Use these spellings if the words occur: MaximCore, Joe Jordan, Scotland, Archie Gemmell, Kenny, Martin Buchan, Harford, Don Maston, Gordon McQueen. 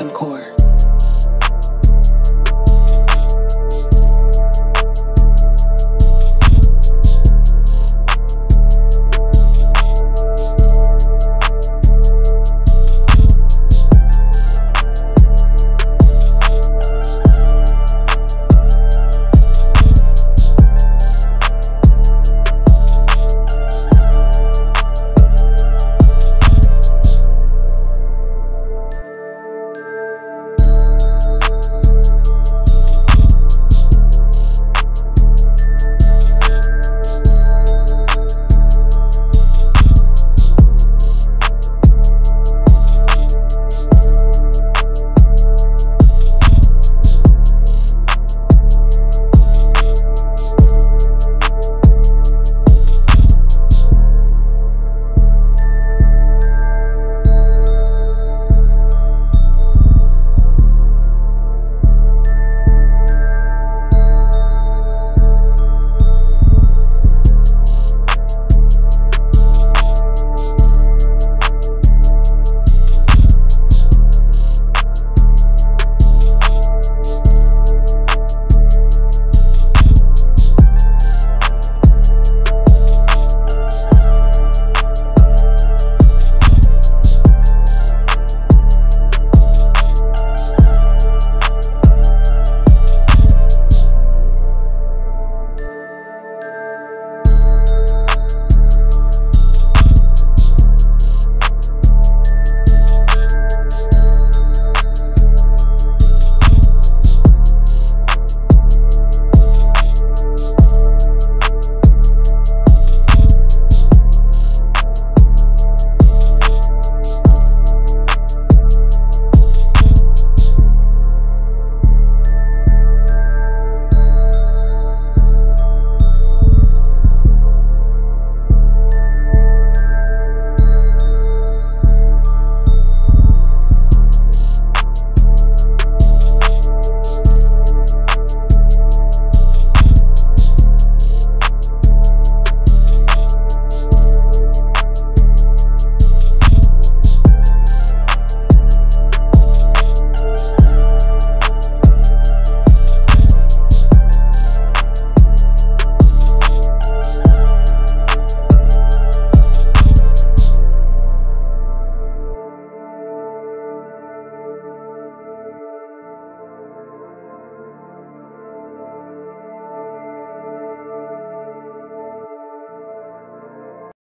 MaximCore.